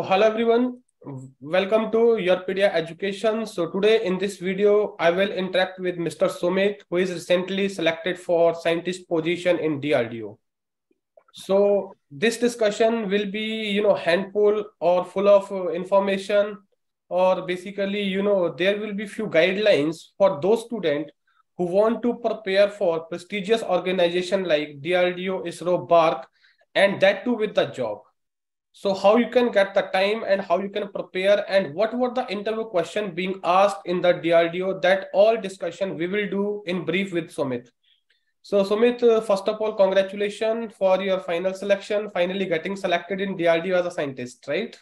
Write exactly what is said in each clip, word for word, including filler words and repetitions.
So hello everyone, welcome to Yourpedia Education. So today in this video, I will interact with Mister Sumit, who is recently selected for scientist position in D R D O. So this discussion will be, you know, handful or full of uh, information, or basically, you know, there will be few guidelines for those students who want to prepare for prestigious organization like D R D O, ISRO, BARC, and that too with the job. So how you can get the time and how you can prepare and what were the interview question being asked in the D R D O, that all discussion we will do in brief with Sumit. So Sumit, uh, first of all, congratulations for your final selection, finally getting selected in D R D O as a scientist, right?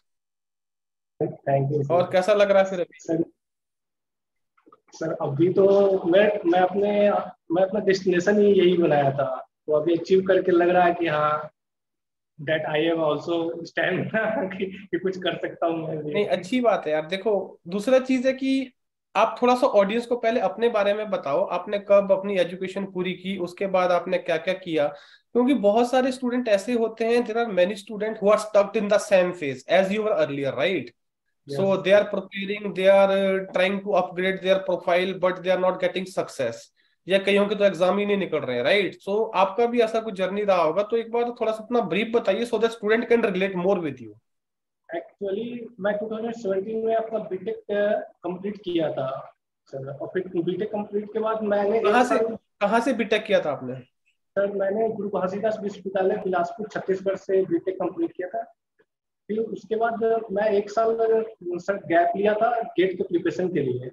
Thank you. और कैसा लग रहा है फिर अभी? Sir, sir अभी तो मैं मैं अपने मैं अपना डेस्टिनेशन ही यही बनाया था, तो अभी अचीव करके लग रहा है कि हाँ that I am also stand कि, कि कुछ कर सकता हूं मैं। नहीं, अच्छी बात है यार। देखो, दूसरा चीज है कि आप थोड़ा सा ऑडियंस को पहले अपने बारे में बताओ, आपने कब अपनी एजुकेशन पूरी की, उसके बाद आपने क्या क्या किया, क्योंकि बहुत सारे स्टूडेंट ऐसे होते हैं, there are many student who are stucked in the same phase as you were earlier, right? So they are preparing, they are trying to upgrade their profile, but they are not getting success, या कईयों के तो exam ही नहीं निकल रहे हैं, right? सो आपका भी ऐसा कुछ जर्नी रहा होगा, तो एक बार थोड़ा सा अपना ब्रीफ बताइए so that student can relate more with you. Actually मैं दो हज़ार सत्रह में अपना बीटेक कंप्लीट किया था सर, और फिर बीटेक कंप्लीट के बाद मैंने कहां से कहां से बीटेक किया था आपने? सर मैंने गुरु घासीदास विश्वविद्यालय बिलासपुर छत्तीसगढ़ से बीटेक कंप्लीट किया था। फिर उसके बाद मैं एक साल सर गैप लिया था गेट के प्रिपरेशन के लिए,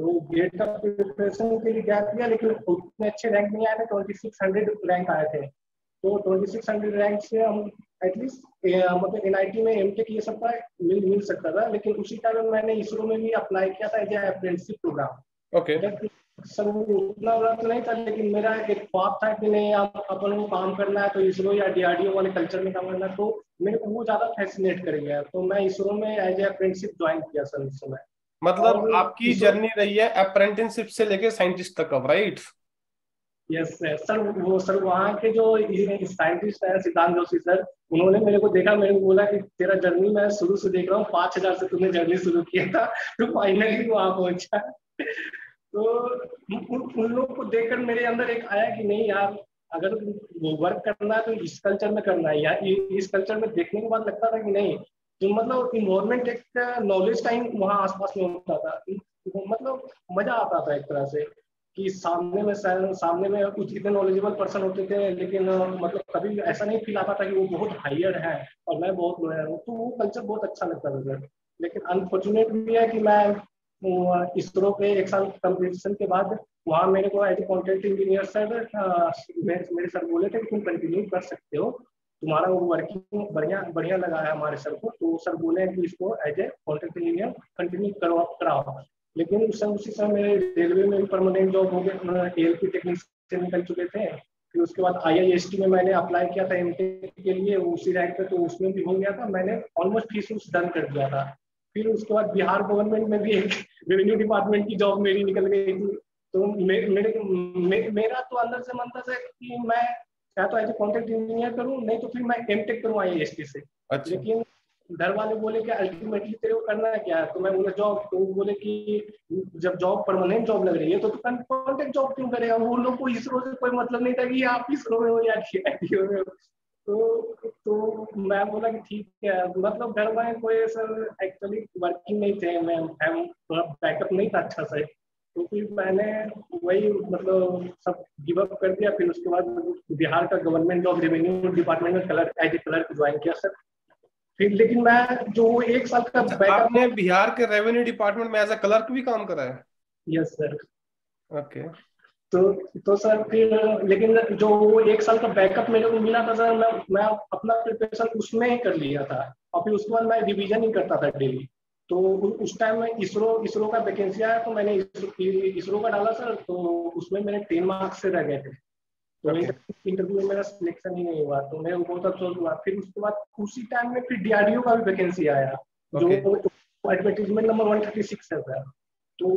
तो गेट का प्रिपरेशन के लिए गैप लिया, लेकिन उतने अच्छे रैंक नहीं आए थे, छब्बीस सौ रैंक आए थे। तो छब्बीस सौ रैंक से हम एटलीस्ट मतलब एनआईटी में एमटेक ये सब का मिल मिल सकता था, लेकिन उसी कारण मैंने इसरो में भी अप्लाई किया था as a apprenticeship program. Okay sir, उतना बड़ा तो नहीं था, लेकिन मेरा एक ख्वाब था कि नहीं, आप अपन को काम करना है तो इसरो या डीआरडीओ वाले कल्चर में काम करना है, तो मेरे को वो ज्यादा फैसिनेट कर गया, तो मैं इसरो में एज ए अप्रेंटिसशिप ज्वाइन किया सर। उस समय मतलब आपकी जर्नी रही है अप्रेंटिसशिप से लेके साइंटिस्ट तक, राइट? यस सर, वो सर वहाँ के जो साइंटिस्ट है सिद्धांत जोशी सर, उन्होंने मेरे को देखा, मेरे को बोला कि तेरा जर्नी मैं शुरू से देख रहा हूँ, पांच हजार से तुमने जर्नी शुरू किया था, तो फाइनली वहाँ पहुंचा। तो उन लोग को देखकर मेरे अंदर एक आया कि नहीं यार, अगर वर्क करना है तो इस कल्चर में करना है, या इस कल्चर में देखने के बाद लगता था कि नहीं, तो मतलब इन्वायरमेंट एक नॉलेज टाइम वहाँ आसपास में होता था, मतलब मजा आता था एक तरह से कि सामने में सामने में कुछ इतने नॉलेजेबल पर्सन होते थे, लेकिन मतलब कभी ऐसा नहीं फील आता था कि वो बहुत हायर है और मैं बहुत लोअर हूँ, तो वो कल्चर बहुत अच्छा लगता था सर। लेकिन अनफॉर्चुनेट भी है कि मैं इसरो पे एक साल कम्पिटिशन के बाद वहाँ मेरे को as a contract engineer sir मेरे सर बोले थे कि तुम कंटिन्यू कर सकते हो, तुम्हारा वो वर्किंग बढ़िया बढ़िया लगा है हमारे सर को, तो सर बोले कि इसको as a contract engineer continue कराओ। लेकिन उस समय उसी समय मेरे रेलवे में भी परमानेंट जॉब हो गए, एल पी टेक्नीशियन निकल चुके थे। फिर उसके बाद आई आई एस टी में मैंने अप्लाई किया था एम टेक के लिए, उसी रैंक पे, तो उसमें भी हो गया था, मैंने ऑलमोस्ट फीस उस डन कर दिया था। फिर उसके बाद बिहार गवर्नमेंट में भी एक रेवेन्यू डिपार्टमेंट की जॉब मेरी निकल गई थी, तो मे, मेरे मे, मेरा तो अंदर से मन था सर कि मैं या तो एज ए कॉन्ट्रैक्ट इंजीनियर करूँ, नहीं तो फिर मैं एम टेक करूँ आई एस टी से। अच्छा। लेकिन घर वाले बोले कि अल्टीमेटली तेरे को करना है क्या है, तो मैं बोला जॉब, तो बोले कि जब जॉब परमानेंट जॉब लग रही है तो तू कॉन्ट्रैक्ट जॉब क्यों करेगा, वो लोग को इसरो से कोई मतलब नहीं था कि आप इसरो में हो या डीआरडीओ में हो। तो तो मैं बोला कि ठीक है, मतलब घर वाले कोई सर एक्चुअली वर्किंग नहीं थे, मैं थोड़ा बैकअप नहीं था अच्छा से, तो फिर मैंने वही मतलब सब गिव अप कर दिया। फिर उसके बाद बिहार का गवर्नमेंट जॉब रेवेन्यू डिपार्टमेंट में कलर एज ए क्लर्क ज्वाइन किया सर। फिर लेकिन मैं जो एक साल का बैकअप में बिहार के रेवेन्यू डिपार्टमेंट में एज ए क्लर्क भी काम करा है। Yes sir. ओके। तो तो सर फिर लेकिन जो एक साल का बैकअप मेरे को मिला था सर, मैं मैं अपना प्रिपरेशन उसमें ही कर लिया था, और फिर उसके बाद मैं रिविजन ही करता था डेली। तो उस टाइम में इसरो इसरो का वैकेंसी आया, तो मैंने इसरो का डाला सर, तो उसमें मेरे टेन मार्क्स से रह गए थे, तो इंटरव्यू में मेरा सिलेक्शन ही नहीं हुआ, तो मेरे को बहुत अफसोस हुआ। फिर उसके बाद उसी टाइम में फिर डीआरडीओ का भी वैकेंसी आया, जो advertisement number one thirty six है सर, तो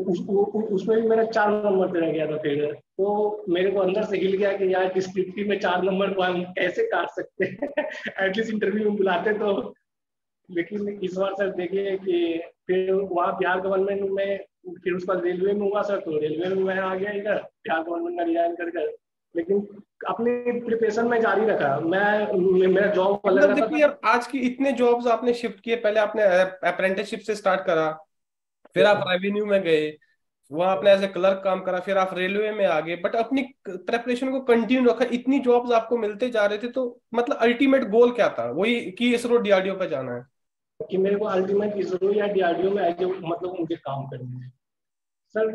उसमें भी मेरा चार नंबर से रह गया था। फिर तो मेरे को अंदर से हिल गया कि यार डिस्क्रिप्टिव में चार नंबर को हम कैसे काट सकते हैं, एटलीस्ट इंटरव्यू में बुलाते तो लेकिन इस बार सर देखिए कि फिर वहाँ बिहार गवर्नमेंट में, फिर उसका रेलवे में हुआ सर, तो रेलवे में मैं आ गया इधर बिहार गवर्नमेंट में रिजाइन कर कर, लेकिन अपने प्रिपरेशन में जारी रखा। मैं मेरा जॉब मतलब देखिए यार, आज की इतने जॉब्स आपने शिफ्ट किए, पहले आपने अप्रेंटिसशिप से स्टार्ट करा, फिर आप रेवेन्यू में गए, वहाँ आपने एज ए क्लर्क काम करा, फिर आप रेलवे में आ गए, बट अपनी प्रेपरेशन को कंटिन्यू रखा। इतनी जॉब्स आपको मिलते जा रहे थे, तो मतलब अल्टीमेट गोल क्या था? वही कि इसरो डीआरडीओ पे जाना है, कि मेरे को अल्टीमेट इसरो या डीआरडीओ में ऐसे मतलब उनके काम करने हैं सर,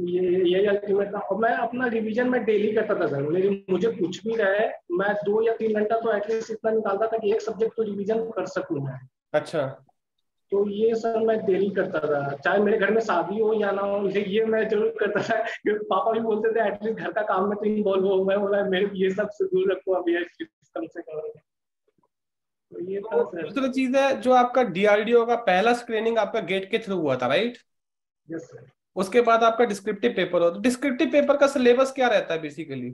ये यही अल्टीमेट था। और मैं अपना रिवीजन में डेली करता था सर, मेरी मुझे कुछ भी रहे मैं दो या तीन घंटा तो एटलीस्ट इतना निकालता था कि एक सब्जेक्ट तो रिवीजन कर सकूं मैं। अच्छा, तो ये सर मैं डेली करता था, चाहे मेरे घर में शादी हो या ना हो, मुझे ये मैं जरूर करता था। क्योंकि पापा भी बोलते थे एटलीस्ट घर का काम में तो इन्वॉल्व हो, मैं बोला मेरे ये सब से दूर रखो अभी कम से कम। तो ये तो दूसरी चीज है, जो आपका डीआरडीओ का पहला स्क्रीनिंग आपका गेट के थ्रू हुआ था, राइट? Yes yes, sir. उसके बाद आपका डिस्क्रिप्टिव पेपर हो, तो डिस्क्रिप्टिव पेपर का सिलेबस क्या रहता है बेसिकली?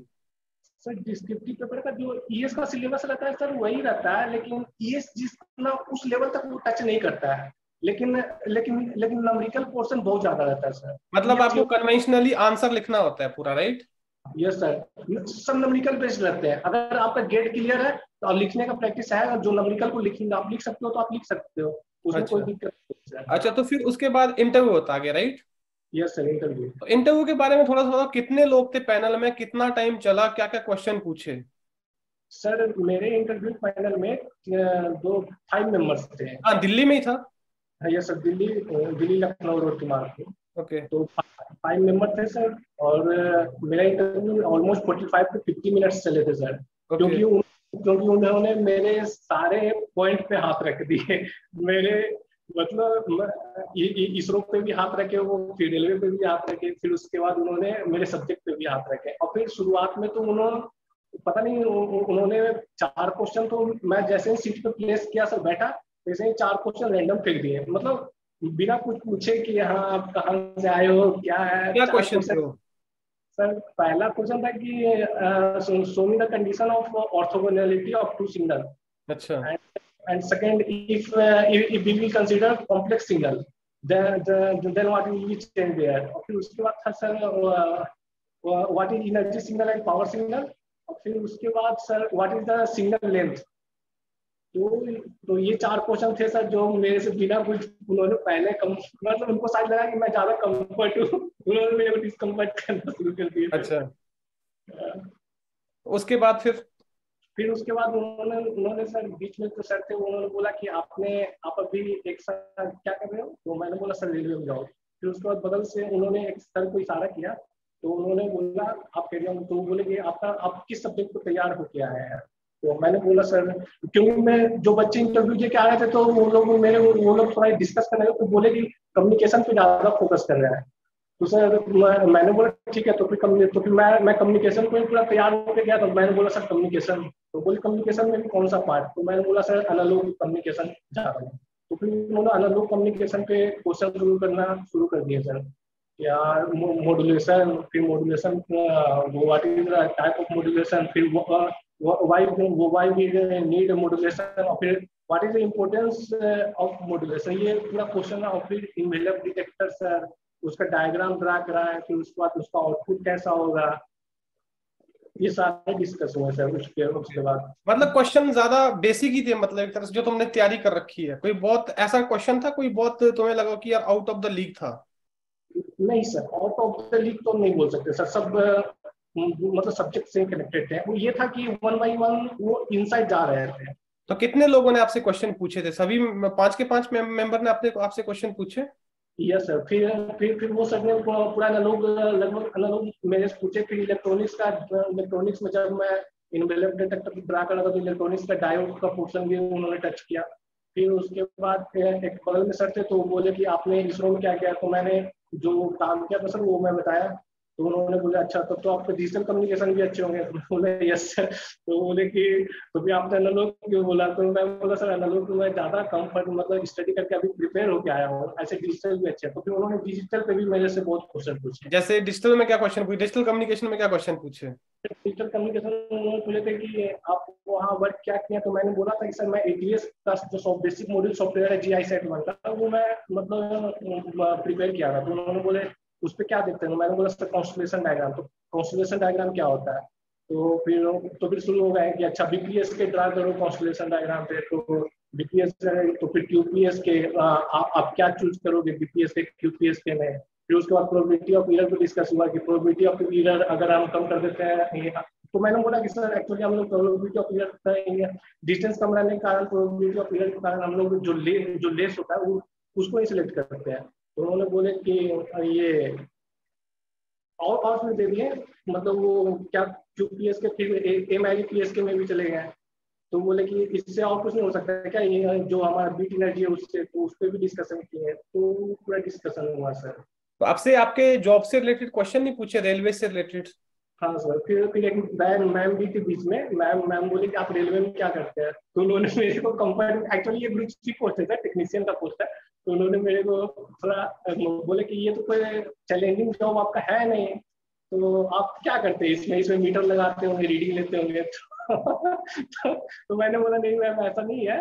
सर डिस्क्रिप्टिव पेपर का जो ईएस का सिलेबस रहता है सर वही रहता है, लेकिन ईएस जितना उस लेवल तक वो टच नहीं करता है, लेकिन लेकिन लेकिन न्यूमेरिकल पोर्शन बहुत ज्यादा रहता है सर। मतलब आपको कन्वेंशनली आंसर लिखना होता है पूरा, राइट? यस सर, सब न्यूमेरिकल बेस्ड रहते हैं। अगर आपका गेट क्लियर है और लिखने का प्रैक्टिस है, जो न्यूमेरिकल को लिखेंगे आप लिख सकते हो तो आप लिख सकते हो, उसमें कोई दिक्कत नहीं। अच्छा, तो फिर उसके बाद इंटरव्यू होता है, right? Yes sir, interview. Interview के बारे में थोड़ा सा, कितने लोग थे पैनल में, कितना टाइम चला, क्या क्या क्वेश्चन पूछे? सर मेरे इंटरव्यू पैनल में दो फाइव मेंबर्स थे। हाँ, दिल्ली में ही था? Yes sir, Delhi Delhi Lucknow road के मार्ग पे। ओके, तो फाइव मेंबर थे सर, और मेरा interview almost forty five to fifty minutes चले थे सर, क्योंकि क्योंकि उन्होंने मेरे सारे पॉइंट पे हाथ रख दिए। मेरे मतलब इसरो पे भी हाथ रखे वो, फिर रेलवे पे भी हाथ रखे, फिर उसके बाद उन्होंने मेरे सब्जेक्ट पे भी हाथ रखे। और फिर शुरुआत में तो उन्होंने पता नहीं उन्होंने चार क्वेश्चन, तो मैं जैसे ही सीट पे प्लेस किया सर बैठा, वैसे ही चार क्वेश्चन रैंडम फेंक दिए, मतलब बिना कुछ पूछे कि हाँ आप कहाँ से आए हो, क्या है। क्या क्वेश्चन सर? पहला क्वेश्चन था कि show me the condition of orthogonality of two signal. अच्छा। And second, if, uh, if if we will consider complex signal, then then, then what will we change there? और फिर उसके बाद sir what is energy signal and power signal? और फिर उसके बाद sir what is the signal length? तो तो ये चार क्वेश्चन थे सर जो मेरे से बिना कुछ उन्होंने पहले कम, मतलब उनको शायद लगा कि मैं ज्यादा कंफर्ट हूँ, उन्होंने मेरे को डिस्कम्फर्ट करना शुरू कर दिया। अच्छा, उसके बाद फिर फिर उसके बाद उन्होंने उन्होंने सर बीच में तो सर थे, उन्होंने बोला कि आपने आप अभी एक साथ क्या कर रहे हो, तो मैंने बोला सर रेलवे में जाओ। फिर उसके बाद बगल से उन्होंने एक सर को इशारा किया, तो उन्होंने बोला आप कह रहे हो, तो बोले कि आपका आप किस सब्जेक्ट को तैयार होके आए हैं? तो मैंने बोला सर, क्योंकि मैं जो बच्चे इंटरव्यू लेके आ रहे थे तो वो लोग मेरे वो लोग थोड़ा डिस्कस करने लगे, तो बोले कि कम्युनिकेशन पे ज़्यादा फोकस कर रहे हैं। तो सर मैंने बोला ठीक है, तो फिर तो फिर मैं मैं कम्युनिकेशन को पूरा तैयार होकर गया। तो मैंने बोला सर कम्युनिकेशन, तो बोले कम्युनिकेशन में कौन सा पार्ट? तो मैंने बोला सर एनालॉग कम्युनिकेशन जा रहा हूँ। तो फिर उन्होंने एनालॉग कम्युनिकेशन पे क्वेश्चन शुरू करना शुरू कर दिए सर, यार मॉड्यूलेशन, फिर modulation what is the type of modulation, फिर why why we need modulation, और फिर what is the importance of modulation, ये पूरा क्वेश्चन। और फिर इनवेलप डिटेक्टर सर, उसका डायग्राम ड्रा कराया, फिर उसके बाद उसका आउटपुट कैसा होगा, ये सारे डिस्कस हुए सर उसके उसके बाद। मतलब क्वेश्चन ज्यादा बेसिक ही थे, मतलब एक तरह से जो तुमने तैयारी कर रखी है। कोई बहुत ऐसा क्वेश्चन था, कोई बहुत तुम्हें लगा कि यार आउट ऑफ द लीग था? नहीं sir, out of the league तो नहीं बोल सकते सर, सब मतलब सब्जेक्ट से कनेक्टेड है। वो ये था कि वन बाई वन वो इनसाइड जा रहे थे। तो कितने लोगों ने आपसे क्वेश्चन पूछे थे? सभी पांच के पांच मेंबर ने आपने आपसे क्वेश्चन पूछे? यस सर, फिर फिर फिर वो सर ने पूरा एनालॉग लगभग एनालॉग मेरे से पूछे। फिर इलेक्ट्रॉनिक्स का, इलेक्ट्रॉनिक्स में जब मैं इनवेलप डिटेक्टर ड्रा कर रहा था तो इलेक्ट्रॉनिक्स का डायोड का पोर्शन भी उन्होंने टच किया। फिर उसके बाद एक बगल में सर थे, तो बोले कि आपने इसरो में क्या किया? तो मैंने जो काम किया था सर वो मैं बताया। तो उन्होंने बोला अच्छा तब तो आपके डिजिटल कम्युनिकेशन भी अच्छे होंगे। तो बोले यस सर। तो बोले कि तो भी आपने एनालॉग क्यों बोला? तो मैं बोला सर एनालॉग तो मैं ज़्यादा कम्फर्ट मतलब स्टडी करके अभी प्रिपेयर होके आया हूँ, ऐसे डिजिटल भी अच्छे। तो फिर उन्होंने डिजिटल पे भी मेरे से बहुत क्वेश्चन पूछे। जैसे डिजिटल में क्या क्वेश्चन पूछे, डिजिटल कम्युनिकेशन में क्या क्वेश्चन पूछे? डिजिटल कम्युनिकेशन उन्होंने बोले थे कि आप वहाँ वर्क क्या किया। तो मैंने बोला था कि सर मैं एटीएस का जो बेसिक मॉड्यूल सॉफ्टवेयर है जी आई सेट वन का वो मैं मतलब प्रिपेयर किया था। तो उन्होंने बोले उस पर क्या देखते हैं? मैंने बोला सर कॉन्स्टलेशन डायग्राम। तो कॉन्स्टलेशन डायग्राम क्या होता है? तो फिर तो फिर शुरू हो गया कि अच्छा बीपीएस के ड्रा करो कॉन्स्टलेशन डायग्राम पे। तो बीपीएस तो फिर क्यूपीएस के आ, आ, आप क्या चूज करोगे बीपीएस के क्यूपीएस के में। फिर उसके बाद प्रोबेबिलिटी ऑफ एरर पे डिस्कस हुआ कि प्रोबेबिलिटी ऑफ एरर अगर हम कम कर देते हैं। तो मैंने बोला कि सर एक्चुअली हम लोग प्रोबेबिलिटी ऑफ एरर डिस्टेंस कम रहने के कारण प्रोबेबिलिटी ऑफ एरर के कारण हम लोग जो ले जो लेस होता है उसको ही सिलेक्ट करते हैं। तो उन्होंने बोले कि ये और पास में दे दिए मतलब वो क्या क्यूपीएस के फिर एम आई पी एस के में भी चले गए। तो बोले कि इससे और कुछ नहीं हो सकता है क्या, ये जो हमारा बीट एनर्जी है उससे, तो उस पर भी डिस्कशन किए। तो पूरा डिस्कशन हुआ सर। तो आपसे आपके जॉब से रिलेटेड क्वेश्चन नहीं पूछे रेलवे से रिलेटेड? हाँ सर। फिर फिर एक मैम मैम भी थी बीच में, मैम मैम बोले कि आप रेलवे में क्या करते हैं? तो उन्होंने मेरे को कंफर्ट एक्चुअली ये ग्रुप सी पोस्ट है टेक्नीशियन का पोस्ट है। तो उन्होंने मेरे को थोड़ा बोले कि ये तो कोई चैलेंजिंग जॉब आपका है नहीं, तो आप क्या करते हैं इसमें इसमें मीटर लगाते होंगे रीडिंग लेते होंगे। तो, तो मैंने बोला नहीं मैम ऐसा नहीं है,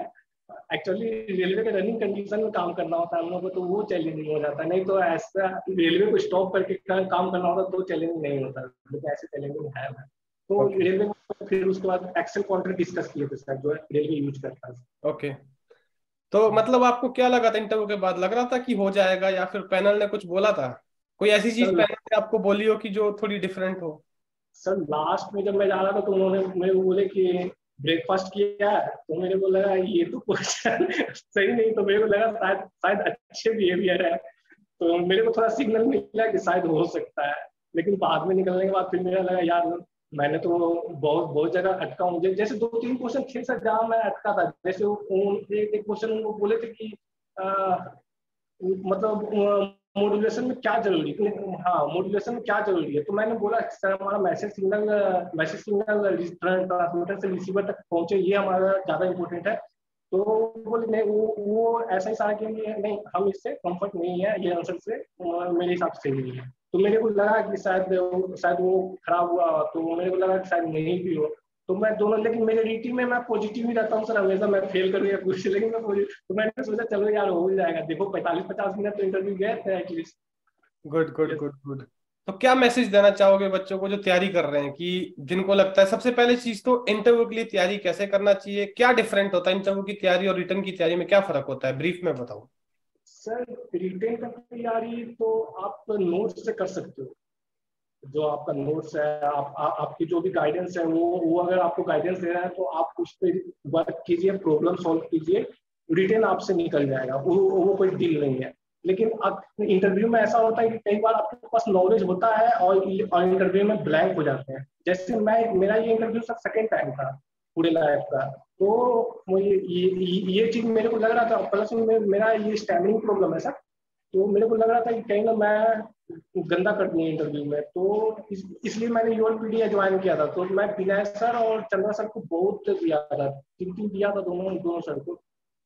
एक्चुअली रेलवे के रनिंग कंडीशन में काम करना होता है हम लोग को, तो वो चैलेंजिंग हो जाता है। नहीं तो ऐसा रेलवे को स्टॉप करके काम करना होता तो चैलेंजिंग नहीं होता, लेकिन ऐसे चैलेंजिंग है। तो रेलवे okay. फिर उसके बाद एक्सेल कॉन्ट्रैक्ट डिस्कस किए थे सर जो रेलवे यूज करता है। Okay okay. तो मतलब आपको क्या लगा था इंटरव्यू के बाद, लग रहा था कि हो जाएगा या फिर पैनल ने कुछ बोला था? कोई ऐसी चीज पैनल ने आपको बोली हो कि जो थोड़ी डिफरेंट हो? सर लास्ट में जब मैं जा रहा था तो उन्होंने मेरे को बोले कि ब्रेकफास्ट किया, तो मेरे को लगा ये तो क्वेश्चन सही नहीं। तो मेरे को लगा शायद शायद अच्छे बिहेवियर है, तो मेरे को थोड़ा सिग्नल मिला कि शायद हो सकता है। लेकिन बाद में निकलने के बाद फिर मेरा लगा यार मैंने तो बहुत बहुत जगह अटका हूँ। जैसे दो तीन क्वेश्चन थे सर जहाँ मैं अटका था। जैसे एक क्वेश्चन उनको बोले थे कि आ, मतलब मॉड्यूलेशन में क्या जरूरी है, हाँ मॉड्यूलेशन में क्या जरूरी है। तो मैंने बोला सर हमारा message signal message signal transmitter से रिसीवर तक पहुंचे ये हमारा ज़्यादा इम्पोर्टेंट है। तो बोले नहीं वो वो ऐसा ही सारा कहेंगे, नहीं हम इससे कंफर्ट नहीं है, ये आंसर से मेरे हिसाब से नहीं है। तो मेरे को लगा कि शायद शायद वो खराब हुआ, तो मेरे को लगा कि शायद नहीं भी हो। तो मैं दोनों लेकिन मेजोरिटी में मैं पॉजिटिव ही रहता हूँ सर हमेशा, मैं फेल करूँ या कुछ, लेकिन मैं पॉजिटिव। तो मैंने सोचा चलो यार हो जाएगा, देखो पैंतालीस पचास मिनट तो इंटरव्यू गए थे at least. Good good good good. तो क्या मैसेज देना चाहोगे बच्चों को जो तैयारी कर रहे हैं, कि जिनको लगता है सबसे पहले चीज तो इंटरव्यू के लिए तैयारी कैसे करना चाहिए, क्या डिफरेंट होता है इंटरव्यू की तैयारी और रिटर्न की तैयारी में, क्या फर्क होता है, ब्रीफ में बताओ। सर रिटर्न की तैयारी तो आप नोट्स से कर सकते हो, जो आपका नोट्स है आप, आ, आपकी जो भी गाइडेंस है वो वो अगर आपको गाइडेंस दे रहा है तो आप उस पर वर्क कीजिए, प्रॉब्लम सॉल्व कीजिए, रिटेन आपसे निकल जाएगा, वो वो कोई डील नहीं है। लेकिन इंटरव्यू में ऐसा होता है कि कई बार आपके पास नॉलेज होता है और, और इंटरव्यू में ब्लैंक हो जाते हैं। जैसे मैं मेरा ये इंटरव्यू सर सेकेंड टाइम था पूरे लाइफ का, तो ये ये, ये चीज़ मेरे को लग रहा था। प्लस मे, मेरा ये स्टैमिंग प्रॉब्लम है सर, तो मेरे को लग रहा था कि कहीं ना मैं गंदा कर दिया इंटरव्यू में। तो इस, इसलिए मैंने यूरपीडिया ज्वाइन किया था। तो मैं विनय सर और चंद्रा सर को बहुत दिया था, तीन-तीन दिया था दोनों दोनों सर को।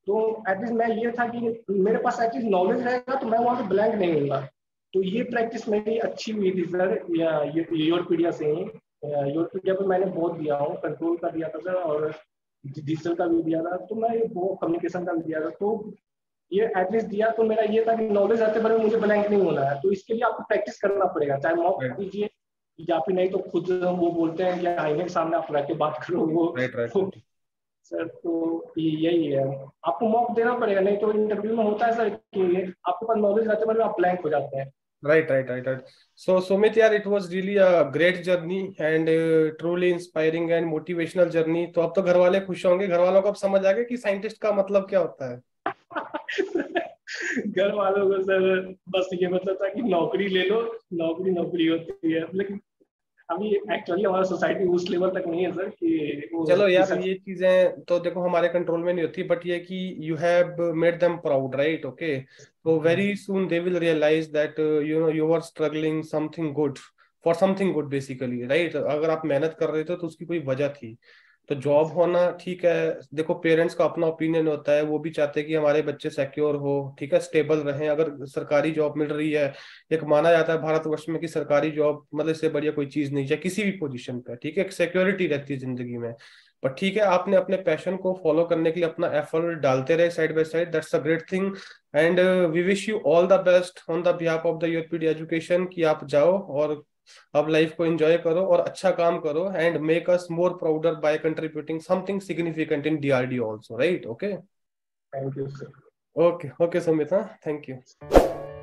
तो एटलीस्ट मैं ये था कि मेरे पास एटलीस्ट नॉलेज रहेगा तो मैं वहाँ पे ब्लैंक नहीं होगा। तो ये प्रैक्टिस मेरी अच्छी हुई थी सर यूरपीडिया से ही। यूरपीडिया पर मैंने बहुत दिया हूँ, कंट्रोल का दिया था सर और डिजिटल का भी दिया था, तो मैं बहुत कम्युनिकेशन का भी दिया था। तो ये एटलीस्ट दिया तो मेरा ये था कि नॉलेज आते पर मुझे ब्लैंक नहीं होना है। तो इसके लिए आपको प्रैक्टिस करना पड़ेगा, चाहे मॉक कीजिए या फिर नहीं तो खुद वो बोलते हैं कि आईने के सामने आप रख के बात करो वो right, right. तो, सर तो यही है, आपको मॉक देना पड़ेगा। नहीं तो इंटरव्यू में होता है सर कि आपके पास नॉलेज आते पर आप ब्लैंक हो जाते हैं। Right right right right. So Sumit यार it was really a great journey and truly inspiring and motivational journey. तो अब तो घर वाले खुश होंगे, घर वालों को अब समझ आ गया कि साइंटिस्ट का मतलब क्या होता है। घर वालों को सर बस ये मतलब था कि नौकरी ले लो, नौकरी नौकरी होती है। लेकिन अभी एक्चुअली हमारा सोसाइटी उस लेवल तक नहीं है सर कि चलो यार सर... ये चीजें तो देखो हमारे कंट्रोल में नहीं होती, बट ये कि you have made them proud right. Okay तो very soon they will realise that you know you are struggling something good for something good basically, right. अगर आप मेहनत कर रहे थे तो उसकी कोई वजह थी। तो जॉब होना, ठीक है, देखो पेरेंट्स का अपना ओपिनियन होता है, वो भी चाहते हैं कि हमारे बच्चे सिक्योर हो, ठीक है, स्टेबल रहें। अगर सरकारी जॉब मिल रही है, एक माना जाता है भारतवर्ष में कि सरकारी जॉब मतलब इससे बढ़िया कोई चीज नहीं है किसी भी पोजीशन पे, ठीक है, सिक्योरिटी रहती है जिंदगी में। बट ठीक है, आपने अपने पैशन को फॉलो करने के लिए अपना एफर्ट डालते रहे side by side, that's a great thing and we wish you all the best on the behalf of the यूरपीडिया education, कि आप जाओ और अब लाइफ को एंजॉय करो और अच्छा काम करो and make us more prouder by contributing something significant in DRDO also, right. Okay, thank you sir. Okay okay Sumit, thank you.